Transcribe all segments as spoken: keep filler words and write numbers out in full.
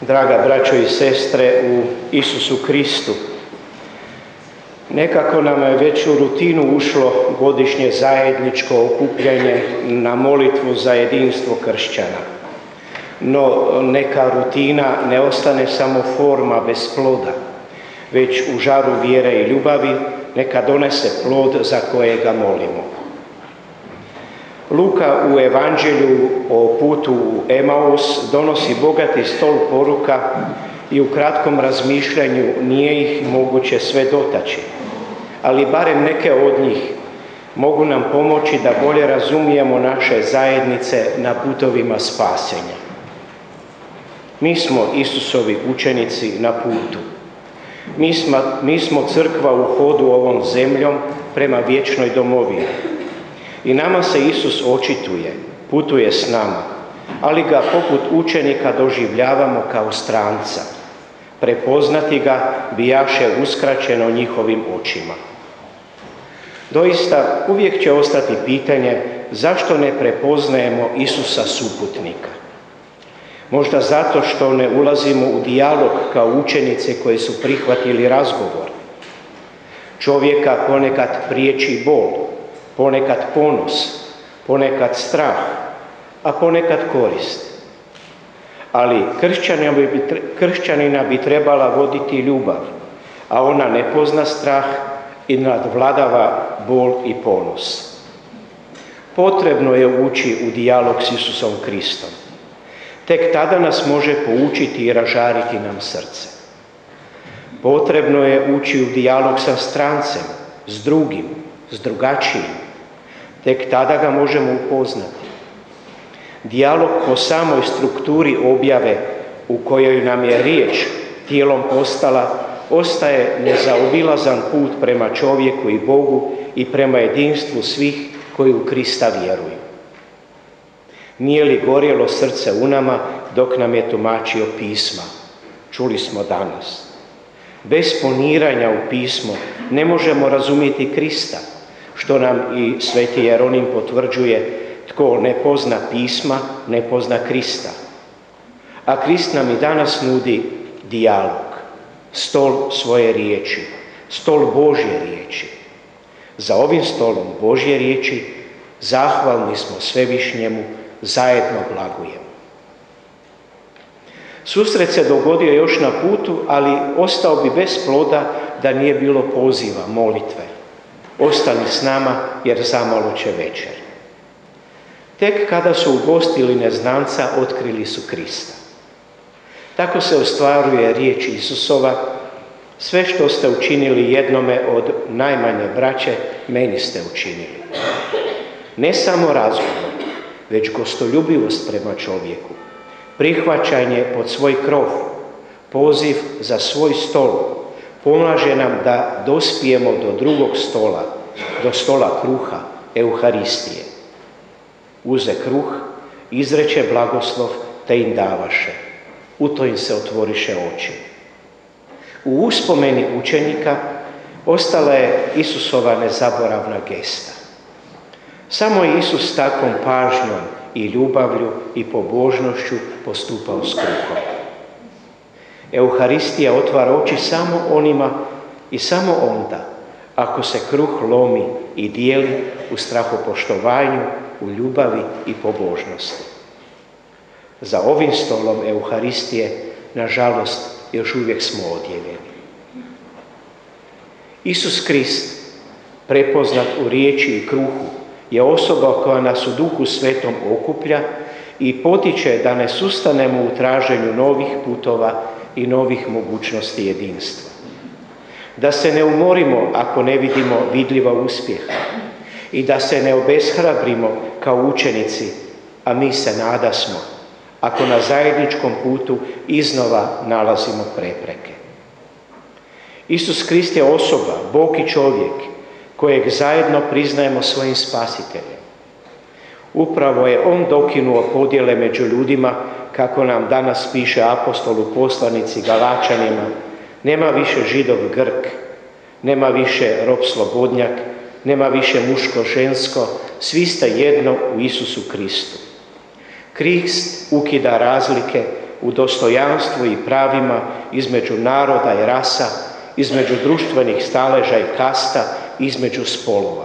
Draga braćo i sestre u Isusu Kristu, nekako nam je već u rutinu ušlo godišnje zajedničko okupljanje na molitvu za jedinstvo kršćana. No neka rutina ne ostane samo forma bez ploda, već u žaru vjere i ljubavi neka donese plod za kojega molimo. Luka u Evanđelju o putu u Emaus donosi bogati stol poruka i u kratkom razmišljanju nije ih moguće sve dotaći, ali barem neke od njih mogu nam pomoći da bolje razumijemo naše zajednice na putovima spasenja. Mi smo Isusovi učenici na putu. Mi smo, mi smo crkva u hodu ovom zemljom prema vječnoj domovini. I nama se Isus očituje, putuje s nama, ali ga poput učenika doživljavamo kao stranca. Prepoznati ga bijaše uskraćeno njihovim očima. Doista uvijek će ostati pitanje zašto ne prepoznajemo Isusa suputnika. Možda zato što ne ulazimo u dijalog kao učenice koje su prihvatili razgovor. Čovjeka ponekad priječi bol, ponekad ponos, ponekad strah, a ponekad korist. Ali kršćanina bi, kršćanina bi trebala voditi ljubav, a ona ne pozna strah i nadvladava bol i ponos. Potrebno je ući u dijalog s Isusom Kristom. Tek tada nas može poučiti i ražariti nam srce. Potrebno je ući u dijalog sa strancem, s drugim, s drugačijim. Tek tada ga možemo upoznati. Dijalog po samoj strukturi objave u kojoj nam je riječ tijelom postala ostaje nezaobilazan put prema čovjeku i Bogu i prema jedinstvu svih koji u Krista vjeruju. Nije li gorjelo srce u nama dok nam je tumačio pisma? Čuli smo danas. Bez poniranja u pismo ne možemo razumjeti Krista, što nam i sveti Jeronim potvrđuje, tko ne pozna pisma, ne pozna Krista. A Krist nam i danas nudi dijalog, stol svoje riječi, stol Božje riječi. Za ovim stolom Božje riječi zahvalni smo Svevišnjemu, zajedno blagujemo. Susret se dogodio još na putu, ali ostao bi bez ploda da nije bilo poziva, molitve. Ostani s nama jer zamalo će večer. Tek kada su ugostili neznanca, otkrili su Krista. Tako se ostvaruje riječ Isusova: sve što ste učinili jednome od najmanje braće, meni ste učinili. Ne samo razgovor, već gostoljubivost prema čovjeku, prihvaćanje pod svoj krov, poziv za svoj stol, pomaže nam da dospijemo do drugog stola, do stola kruha, Euharistije. Uze kruh, izreče blagoslov, te im davaše. U to im se otvoriše oči. U uspomeni učenika ostala je Isusova nezaboravna gesta. Samo je Isus takvom pažnjom i ljubavlju i pobožnošću postupao s kruhom. Euharistija otvara oči samo onima i samo onda ako se kruh lomi i dijeli u strahopoštovanju, u ljubavi i pobožnosti. Za ovim stolom Euharistije, nažalost, još uvijek smo odjeveni. Isus Krist, prepoznat u riječi i kruhu, je osoba koja nas u Duhu Svetom okuplja i potiče da ne sustanemo u traženju novih putova i novih mogućnosti jedinstva. Da se ne umorimo ako ne vidimo vidljiva uspjeha i da se ne obeshrabrimo kao učenici, a mi se nadasmo, ako na zajedničkom putu iznova nalazimo prepreke. Isus Krist je osoba, Bog i čovjek, kojeg zajedno priznajemo svojim spasiteljem. Upravo je on dokinuo podjele među ljudima, kako nam danas piše apostol u poslanici Galačanima: nema više Židov Grk, nema više rob slobodnjak, nema više muško žensko, svi ste jedno u Isusu Kristu. Krist ukida razlike u dostojanstvu i pravima između naroda i rasa, između društvenih staleža i kasta, između spolova.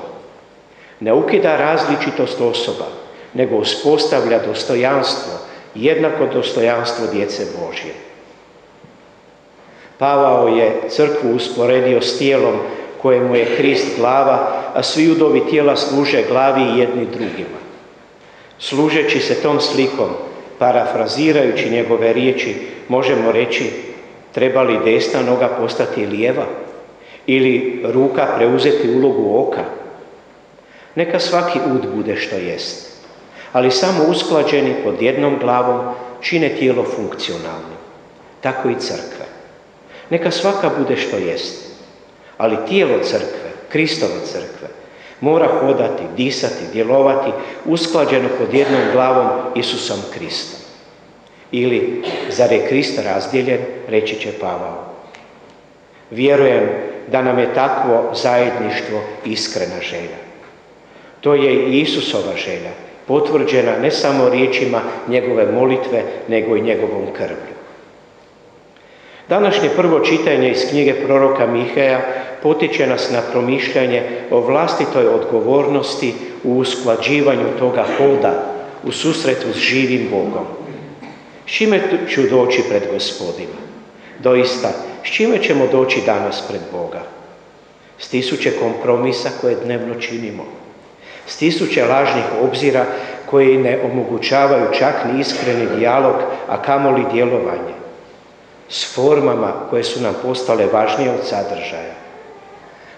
Ne ukida različitost osoba, nego uspostavlja dostojanstvo, jednako dostojanstvo djece Božje. Pavao je crkvu usporedio s tijelom kojemu je Krist glava, a svi udovi tijela služe glavi i jedni drugima. Služeći se tom slikom, parafrazirajući njegove riječi, možemo reći, treba li desna noga postati lijeva ili ruka preuzeti ulogu oka? Neka svaki ud bude što jest, ali samo usklađeni pod jednom glavom čine tijelo funkcionalnim. Tako i crkva. Neka svaka bude što jest, ali tijelo crkve, Kristove crkve, mora hodati, disati, djelovati usklađeno pod jednom glavom Isusom Kristom. Ili, zar je Krist razdijeljen, reći će Pavao. Vjerujem da nam je takvo zajedništvo iskrena želja. To je i Isusova želja, potvrđena ne samo riječima njegove molitve, nego i njegovom krvlju. Današnje prvo čitanje iz knjige proroka Miheja potiče nas na promišljanje o vlastitoj odgovornosti u usklađivanju toga hoda u susretu s živim Bogom. S čime ću doći pred Gospodina? Doista, s čime ćemo doći danas pred Boga? S tisuće kompromisa koje dnevno činimo, s tisuće lažnih obzira koji ne omogućavaju čak ni iskreni dijalog, a kamoli djelovanje, s formama koje su nam postale važnije od sadržaja.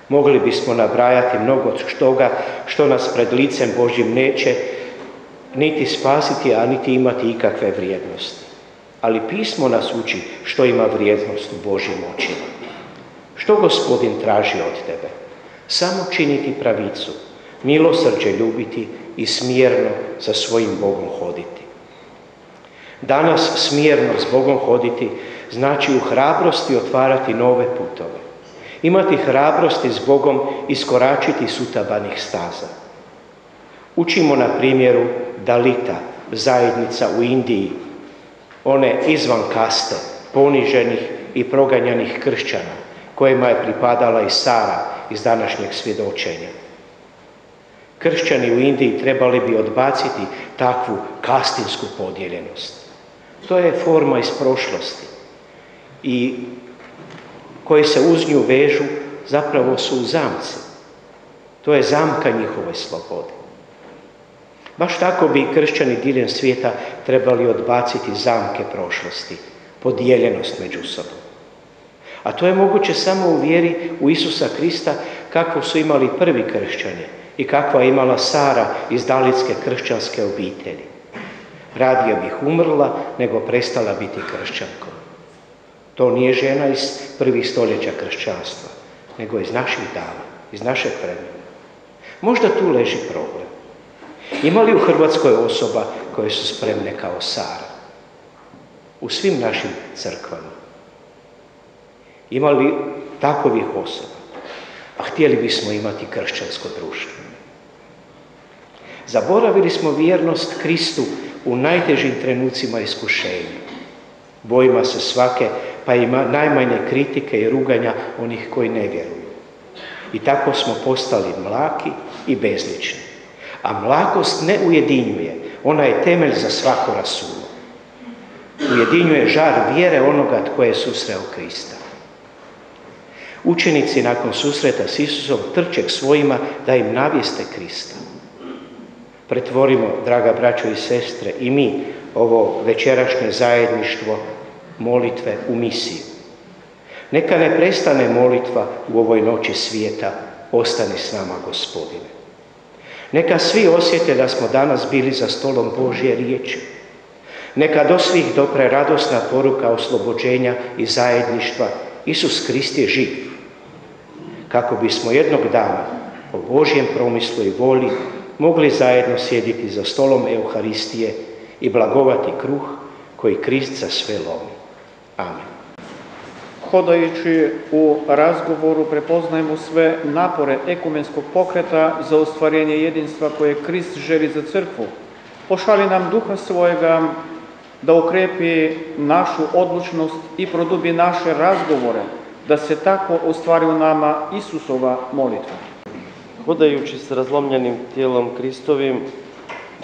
Mogli bismo nabrajati mnogo toga što nas pred licem Božjim neće niti spasiti, a niti imati ikakve vrijednosti. Ali pismo nas uči što ima vrijednost u Božjim očima. Što Gospodin traži od tebe? Samo činiti pravicu, milosrđe ljubiti i smjerno sa svojim Bogom hoditi. Danas smjerno s Bogom hoditi znači u hrabrosti otvarati nove putove. Imati hrabrosti s Bogom iskoračiti sutabanih staza. Učimo na primjeru Dalita, zajednica u Indiji, one izvan kaste, poniženih i proganjanih kršćana, kojima je pripadala i Sara iz današnjeg svjedočenja. Kršćani u Indiji trebali bi odbaciti takvu kastinsku podijeljenost. To je forma iz prošlosti i koje se uz nju vežu zapravo su zamci. To je zamka njihove slobode. Baš tako bi i kršćani diljem svijeta trebali odbaciti zamke prošlosti, podijeljenost među sobom. A to je moguće samo u vjeri u Isusa Krista kakvu su imali prvi kršćani i kakva je imala Sara iz dalitske kršćanske obitelji. Radije bih umrla nego prestala biti kršćankom. To nije žena iz prvih stoljeća kršćanstva, nego iz naših dana, iz našeg vremena. Možda tu leži problem. Ima li u Hrvatskoj osoba koje su spremne kao Sara? U svim našim crkvama. Ima li takovih osoba? A htjeli bismo imati kršćansko društvo. Zaboravili smo vjernost Kristu u najtežim trenucima iskušenja. Bojimo se svake, pa ima najmanje kritike i ruganja onih koji ne vjeruju. I tako smo postali mlaki i bezlični. A mlakost ne ujedinjuje, ona je temelj za svako rasulo. Ujedinjuje žar vjere onoga tko je susreo Krista. Učenici nakon susreta s Isusom trče k svojima da im navijeste Krista. Pretvorimo, draga braćo i sestre, i mi ovo večerašnje zajedništvo molitve u misiju. Neka ne prestane molitva u ovoj noći svijeta, ostani s nama, Gospodine. Neka svi osjete da smo danas bili za stolom Božje riječi. Neka do svih dopre radosna poruka oslobođenja i zajedništva, Isus Krist je živ, kako bismo jednog dana po Božjem promislu i volji mogli zajedno sjediti za stolom Euharistije i blagovati kruh koji Krist za sve lomi. Amen. Hodajući u razgovoru prepoznajemo sve napore ekumenskog pokreta za ostvarenje jedinstva koje Krist želi za crkvu. Pošalji nam duha svojega da okrepi našu odlučnost i produbi naše razgovore, da se tako ostvari u nama Isusova molitva. Hodajući s razlomljenim tijelom Kristovim,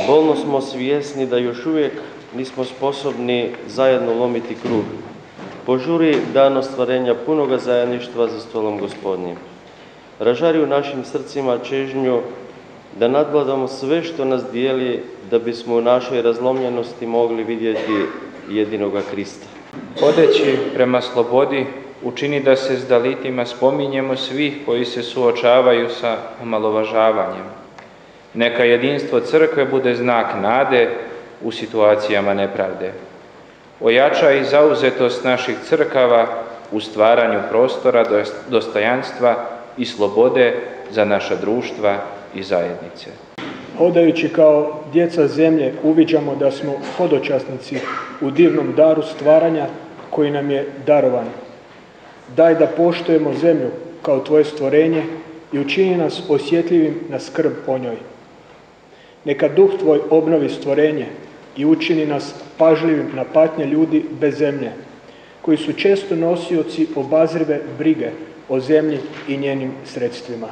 bolno smo svjesni da još uvijek nismo sposobni zajedno lomiti kruh. Požuri dan ostvarenja punoga zajedništva za stolom Gospodnjim. Ražari u našim srcima čežnju da nadvladamo sve što nas dijeli, da bismo u našoj razlomljenosti mogli vidjeti jedinoga Krista. Hodeći prema slobodi, učini da se s Dalitima spominjemo svih koji se suočavaju sa omalovažavanjem. Neka jedinstvo crkve bude znak nade u situacijama nepravde. Ojačaj zauzetost naših crkava u stvaranju prostora, dostojanstva i slobode za naša društva i zajednice. Hodajući kao djeca zemlje uviđamo da smo hodočasnici u divnom daru stvaranja koji nam je darovan. Daj da poštujemo zemlju kao tvoje stvorenje i učini nas osjetljivim na skrb o njoj. Neka duh tvoj obnovi stvorenje i učini nas pažljivim na patnje ljudi bez zemlje, koji su često nosioci obazrive brige o zemlji i njenim sredstvima.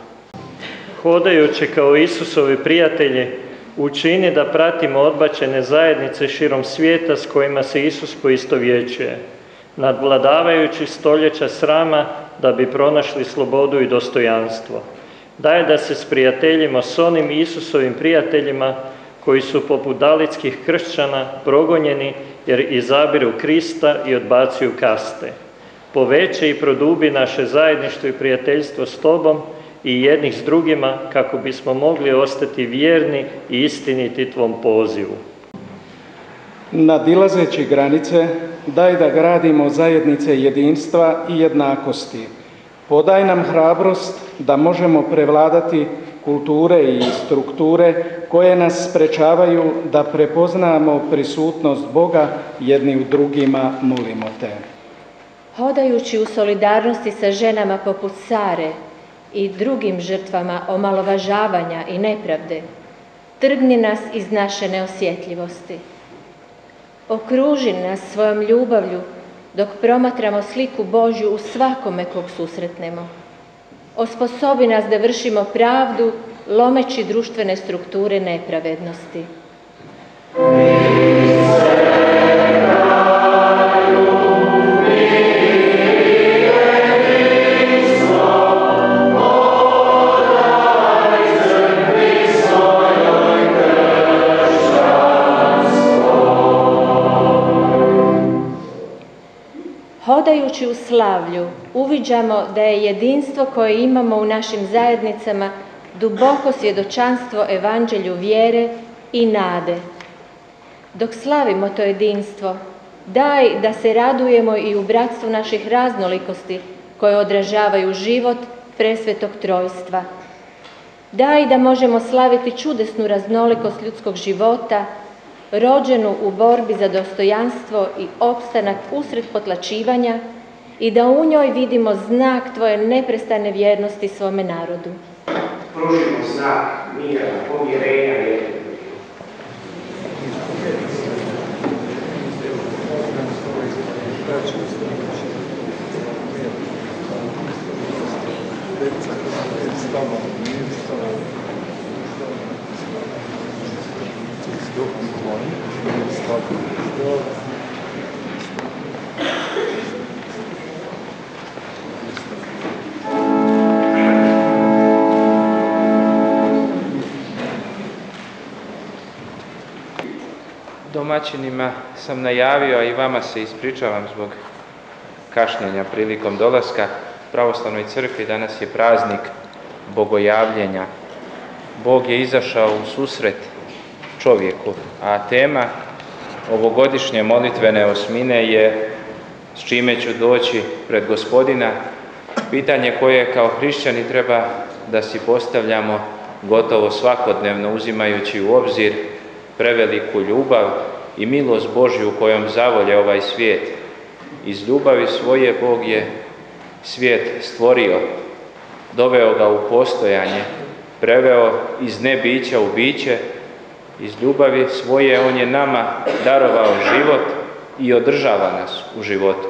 Hodajući kao Isusovi prijatelji, učini da pratimo odbačene zajednice širom svijeta s kojima se Isus poistovjećuje, nadvladavajući stoljeća srama da bi pronašli slobodu i dostojanstvo. Daj da se s prijateljima, s onim Isusovim prijateljima koji su poput dalitskih kršćana progonjeni jer izabiru Krista i odbacuju kaste. Poveće i produbi naše zajedništvo i prijateljstvo s tobom i jednih s drugima kako bismo mogli ostati vjerni i istiniti tvom pozivu. Nadilazeći granice, daj da gradimo zajednice jedinstva i jednakosti. Podaj nam hrabrost da možemo prevladati kulture i strukture koje nas sprečavaju da prepoznamo prisutnost Boga jedni u drugima, molimo te. Hodajući u solidarnosti sa ženama poput Sare i drugim žrtvama omalovažavanja i nepravde, trgni nas iz naše neosjetljivosti. Okruži nas svojom ljubavlju dok promatramo sliku Božju u svakome kog susretnemo. Osposobi nas da vršimo pravdu, lomeći društvene strukture nepravednosti. Hodajući u slavlju, uviđamo da je jedinstvo koje imamo u našim zajednicama duboko svjedočanstvo Evanđelju vjere i nade. Dok slavimo to jedinstvo, daj da se radujemo i u bratstvu naših raznolikosti koje odražavaju život presvetog trojstva. Daj da možemo slaviti čudesnu raznolikost ljudskog života, rođenu u borbi za dostojanstvo i opstanak usred potlačivanja i da u njoj vidimo znak tvoje neprestane vjernosti svome narodu. Pružimo znak mira, povjerenja i domaćinima sam najavio, a i vama se ispričavam zbog kašnjenja prilikom dolaska. Pravoslavnoj crkvi danas je praznik bogojavljenja. Bog je izašao u susret čovjeku, a tema ovogodišnje molitvene osmine je s čime ću doći pred Gospodina, pitanje koje kao hrišćani treba da si postavljamo gotovo svakodnevno, uzimajući u obzir preveliku ljubav i milost Božju kojom zavolje ovaj svijet. Iz ljubavi svoje Bog je svijet stvorio, doveo ga u postojanje, preveo iz nebića u biće. Iz ljubavi svoje on je nama darovao život i održava nas u životu.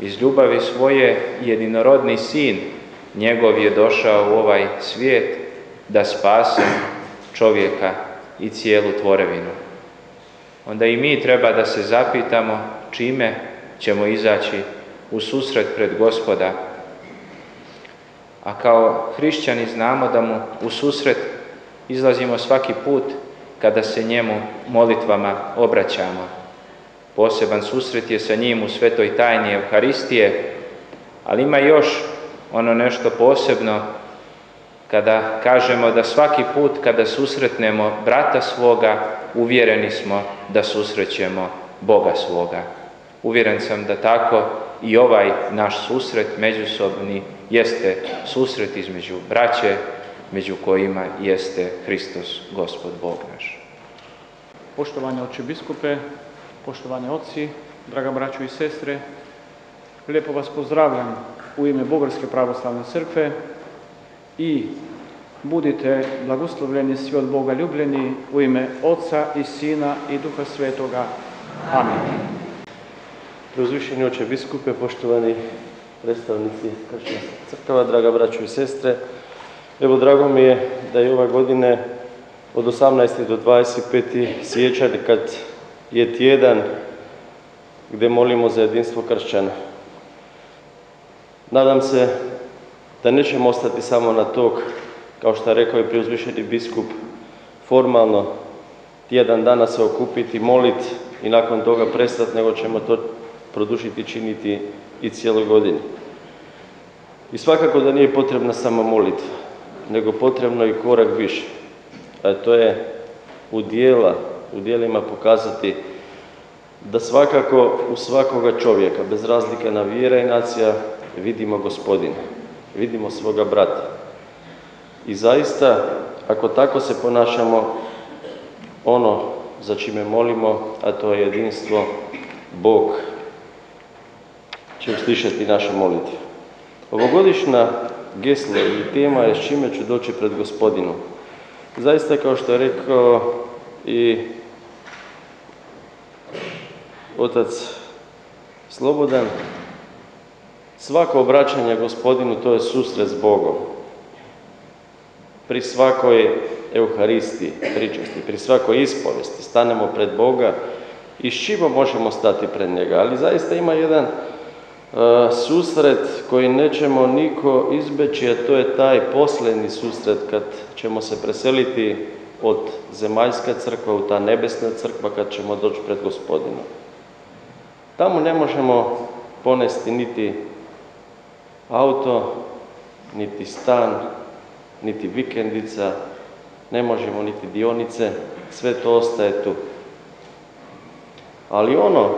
Iz ljubavi svoje jedinorodni sin njegov je došao u ovaj svijet da spase čovjeka i cijelu tvorevinu. Onda i mi treba da se zapitamo čime ćemo izaći u susret pred Gospoda. A kao hrišćani znamo da mu u susret izlazimo svaki put kada se njemu molitvama obraćamo. Poseban susret je sa njim u svetoj tajni Euharistije, ali ima još ono nešto posebno kada kažemo da svaki put kada susretnemo brata svoga, uvjereni smo da susrećemo Boga svoga. Uvjeren sam da tako i ovaj naš susret međusobni jeste susret između braće, među kojima jeste Hristos, Gospod Bog naš. Poštovani oče biskupe, poštovani oci, draga braćo i sestre, lijepo vas pozdravljam u ime Bugarske pravoslavne crkve i budite blagoslovljeni svi od Boga ljubljeni u ime Oca i Sina i Duha Svetoga. Amen. Preuzvišeni oče biskupe, poštovani predstavnici kršćanskih crkava, draga braćo i sestre, evo drago mi je da je ova godine od osamnaestog do dvadeset petog siječnja kad je tjedan gdje molimo za jedinstvo kršćana. Nadam se da nećemo ostati samo na tog, kao što je rekao i preuzvišeni biskup, formalno tjedan dana se okupiti, moliti i nakon toga prestati, nego ćemo to produžiti, činiti i cijelo godine. I svakako da nije potrebna samo molitva, nego potrebno i korak više. A to je u djela, u djelima pokazati da svakako u svakoga čovjeka, bez razlike na vjera i nacija, vidimo Gospodina, vidimo svoga brata. I zaista, ako tako se ponašamo, ono za čime molimo, a to je jedinstvo, Bog će uslišati naše molitve. Ovogodišnja gesla i tema je s čime ću doći pred Gospodinom. Zaista, kao što je rekao i otac Slobodan, svako obraćanje Gospodinu to je susret s Bogom. Pri svakoj Euharistiji, pričasti, pri svakoj ispovesti stanemo pred Boga i s čime možemo stati pred njega. Ali zaista ima jedan susret koji nećemo niko izbjeći, a to je taj posljednji susret kad ćemo se preseliti od zemaljska crkva u ta nebesna crkva, kad ćemo doći pred Gospodinom. Tamo ne možemo ponesti niti auto, niti stan, niti vikendica, ne možemo niti dionice, sve to ostaje tu. Ali ono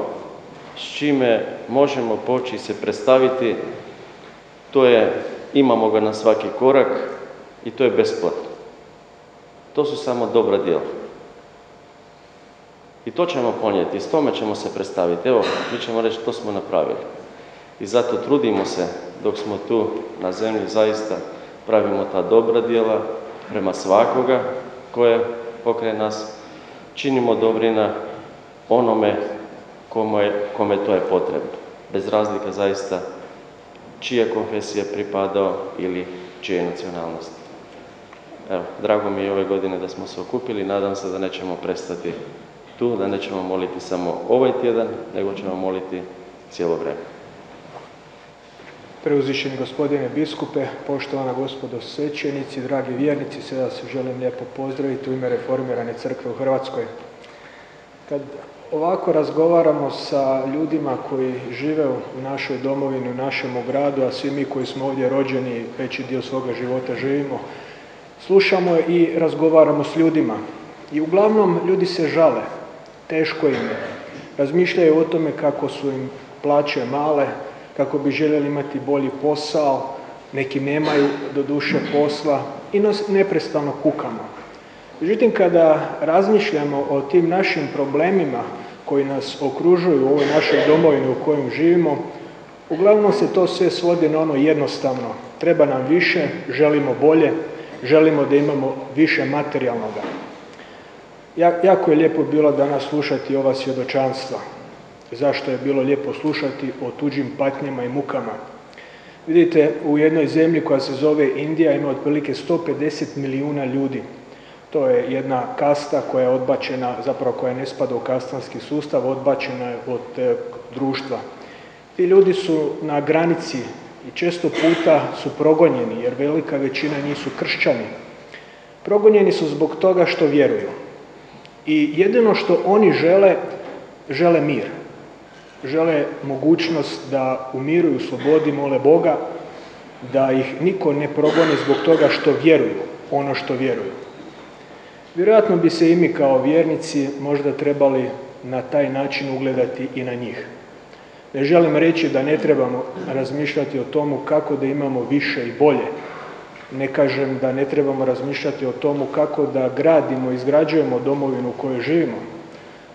s čime možemo poći se predstaviti, to je, imamo ga na svaki korak i to je besplatno. To su samo dobra djela. I to ćemo ponijeti, s tome ćemo se predstaviti. Evo, mi ćemo reći, to smo napravili. I zato trudimo se, dok smo tu na zemlji, zaista pravimo ta dobra djela prema svakoga koje pokraj nas, činimo dobrina onome kome to je potrebno, bez razlika zaista čija konfesija pripadao ili čije nacionalnosti. Evo, drago mi je ove godine da smo se okupili, nadam se da nećemo prestati tu, da nećemo moliti samo ovaj tjedan, nego ćemo moliti cijelo vrijeme. Preuzvišeni gospodine biskupe, poštovana gospodo svećenici, dragi vjernici, sve vas želim lijepo pozdraviti u ime Reformirane crkve u Hrvatskoj. Kad ovako razgovaramo sa ljudima koji žive u našoj domovini, u našem gradu, a svi mi koji smo ovdje rođeni veći dio svoga života živimo, slušamo i razgovaramo s ljudima. I uglavnom ljudi se žale, teško im je. Razmišljaju o tome kako su im plaće male, kako bi željeli imati bolji posao, neki nemaju do duše posla i nas neprestano kukamo. Međutim, kada razmišljamo o tim našim problemima koji nas okružuju u ovoj našoj domovini u kojoj živimo, uglavnom se to sve svodi na ono jednostavno. Treba nam više, želimo bolje, želimo da imamo više materijalnoga. Jako je lijepo bilo danas slušati ova svjedočanstva. Zašto je bilo lijepo slušati o tuđim patnjama i mukama. Vidite, u jednoj zemlji koja se zove Indija ima otprilike sto pedeset milijuna ljudi. To je jedna kasta koja je odbačena, zapravo koja ne spada u kastanski sustav, odbačena je od e, društva. Ti ljudi su na granici i često puta su progonjeni, jer velika većina njih su kršćani. Progonjeni su zbog toga što vjeruju. I jedino što oni žele, žele mir. Žele mogućnost da u miru i u slobodi mole Boga, da ih niko ne progoni zbog toga što vjeruju, ono što vjeruju. Vjerojatno bi se i mi kao vjernici možda trebali na taj način ugledati i na njih. Ne želim reći da ne trebamo razmišljati o tomu kako da imamo više i bolje. Ne kažem da ne trebamo razmišljati o tomu kako da gradimo, izgrađujemo domovinu u kojoj živimo.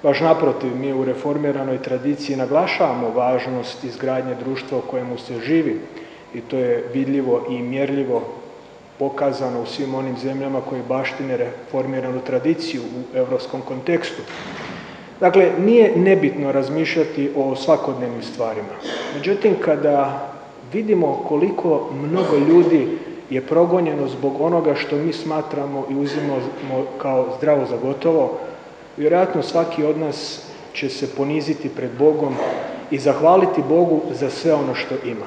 Baš naprotiv, mi u reformiranoj tradiciji naglašavamo važnost izgradnje društva u kojemu se živi i to je vidljivo i mjerljivo pokazano u svim onim zemljama koje baštine reformiranu tradiciju u europskom kontekstu. Dakle, nije nebitno razmišljati o svakodnevnim stvarima. Međutim, kada vidimo koliko mnogo ljudi je progonjeno zbog onoga što mi smatramo i uzimamo kao zdravo za gotovo, vjerojatno svaki od nas će se poniziti pred Bogom i zahvaliti Bogu za sve ono što ima.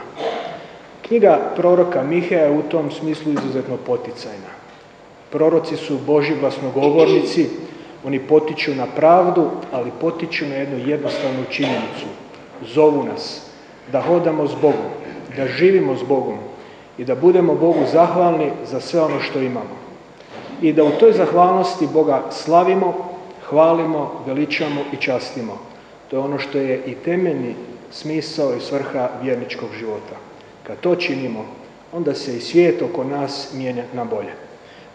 Knjiga proroka Miheja je u tom smislu izuzetno poticajna. Proroci su Božji glasnogovornici, oni potiču na pravdu, ali potiču na jednu jednostavnu činjenicu. Zovu nas da hodamo s Bogom, da živimo s Bogom i da budemo Bogu zahvalni za sve ono što imamo. I da u toj zahvalnosti Boga slavimo, hvalimo, veličamo i častimo. To je ono što je i temeljni smisao i svrha vjerničkog života. Kad to činimo, onda se i svijet oko nas mijenja na bolje.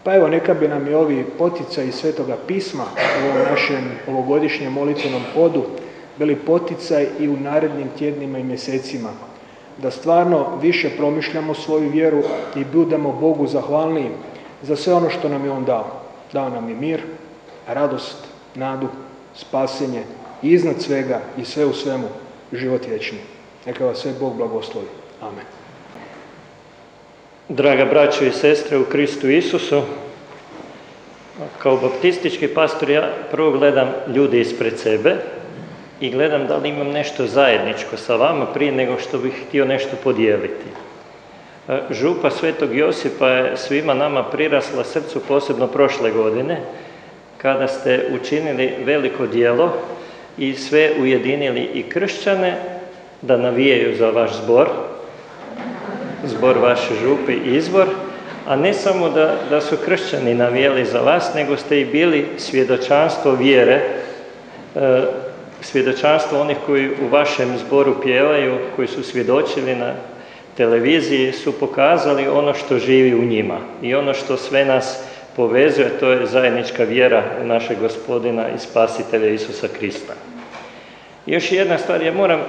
Pa evo, neka bi nam i ovi poticaji iz Svetoga pisma u ovom našem ovogodišnjem molitvenom hodu bili poticaj i u narednim tjednima i mjesecima. Da stvarno više promišljamo svoju vjeru i budemo Bogu zahvalnijim za sve ono što nam je On dao. Dao nam je mir, radost, nadu, spasenje i iznad svega i sve u svemu život vječni. Neka vas sve Bog blagoslovi. Amen. Draga braćo i sestre u Kristu Isusu, kao baptistički pastor ja prvo gledam ljude ispred sebe i gledam da li imam nešto zajedničko sa vama prije nego što bih htio nešto podijeliti. Župa Svetog Josipa je svima nama prirasla srcu posebno prošle godine, kada ste učinili veliko djelo i sve ujedinili i kršćane da navijaju za vaš zbor, zbor vaše župe i izbor, a ne samo da, da su kršćani navijali za vas, nego ste i bili svjedočanstvo vjere, e, svjedočanstvo onih koji u vašem zboru pjevaju, koji su svjedočili na televiziji, su pokazali ono što živi u njima i ono što sve nas povezuje, to je zajednička vjera u našeg Gospodina i Spasitelja Isusa Krista. Još jedna stvar, ja moram,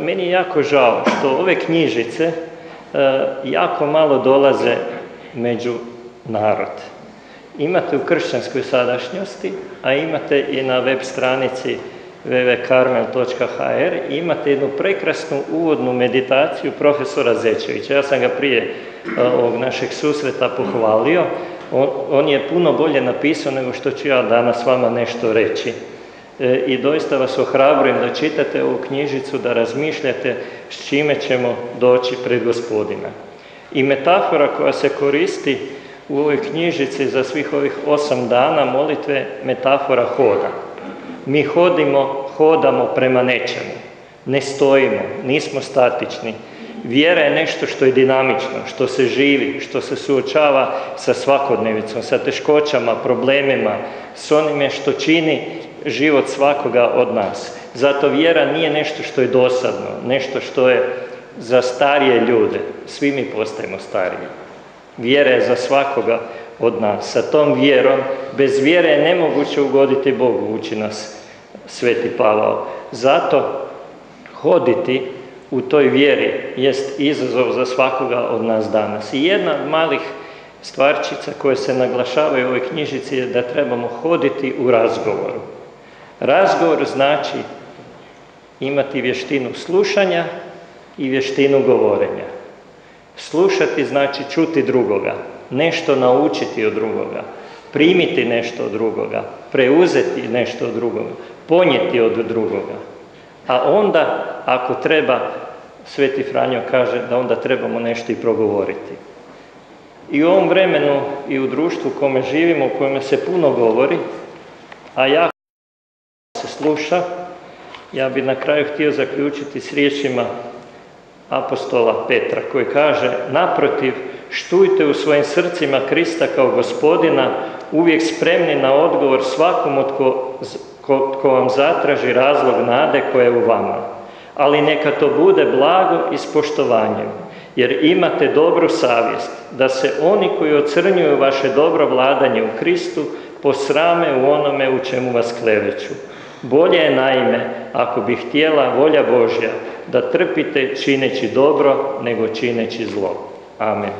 meni je jako žao što ove knjižice jako malo dolaze među narod. Imate u kršćanskoj sadašnjosti, a imate i na web stranici w w w točka karmen točka h r imate jednu prekrasnu uvodnu meditaciju profesora Zečevića. Ja sam ga prije ovog našeg susreta pohvalio. On, on je puno bolje napisao nego što ću ja danas vama nešto reći. E, I doista vas ohrabrujem da čitate ovu knjižicu, da razmišljate s čime ćemo doći pred Gospodina. I metafora koja se koristi u ovoj knjižici za svih ovih osam dana molitve, metafora hoda. Mi hodimo, hodamo prema nečemu. Ne stojimo, nismo statični. Vjera je nešto što je dinamično, što se živi, što se suočava sa svakodnevicom, sa teškoćama, problemima, s onime što čini život svakoga od nas. Zato vjera nije nešto što je dosadno, nešto što je za starije ljude. Svi mi postajemo stariji. Vjera je za svakoga od nas. Sa tom vjerom, bez vjere je nemoguće ugoditi Bogu, uči nas Sveti Pavao. Zato hoditi u toj vjeri jest izazov za svakoga od nas danas. I jedna od malih stvarčica koje se naglašavaju u ovoj knjižici je da trebamo hoditi u razgovoru. Razgovor znači imati vještinu slušanja i vještinu govorenja. Slušati znači čuti drugoga, nešto naučiti od drugoga, primiti nešto od drugoga, preuzeti nešto od drugoga, ponijeti od drugoga. A onda, ako treba, Sveti Franjo kaže da onda trebamo nešto i progovoriti. I u ovom vremenu i u društvu u kome živimo, u kojem se puno govori, a jako se sluša, ja bih na kraju htio zaključiti s riječima apostola Petra koji kaže: naprotiv, štujte u svojim srcima Krista kao Gospodina, uvijek spremni na odgovor svakom od ko, ko, ko vam zatraži razlog nade koja je u vama. Ali neka to bude blago i s poštovanjem, jer imate dobru savjest da se oni koji ocrnjuju vaše dobro vladanje u Kristu posrame u onome u čemu vas kleveću. Bolje je naime, ako bi htjela volja Božja, da trpite čineći dobro nego čineći zlo. Amen.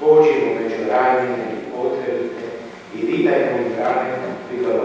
Pođimo među ranjene i potrebite i vidajmo im rane,